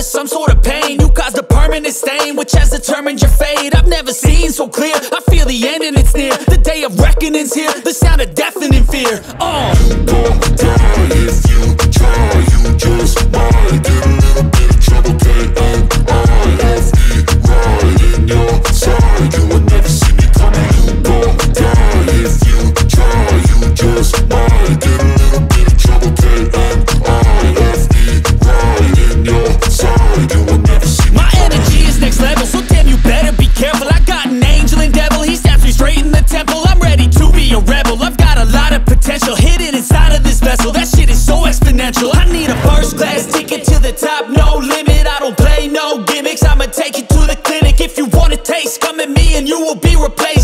to some sort of pain. You caused a permanent stain, which has determined your fate. I've never seen so clear, I feel the end and it's near. The day of reckoning's here, the sound of deafening fear. You gon' die if you try, you just might get a little bit of trouble. K.O.I.F.E. right in your side, you would never see me coming. You gon' die if you try, you just might get a little bit of trouble. K.O.I.F.E. right in your side, you would never see me coming. My energy is next level, so damn you better be careful. I got an angel and devil, he stabs me straight in the temple. I'm ready to be a rebel, I've got a lot of potential hidden inside of this vessel. That shit is so exponential. I need a first class ticket to the top, no limit. I don't play no gimmicks, I'ma take you to the clinic. If you wanna taste, come at me and you will be replaced.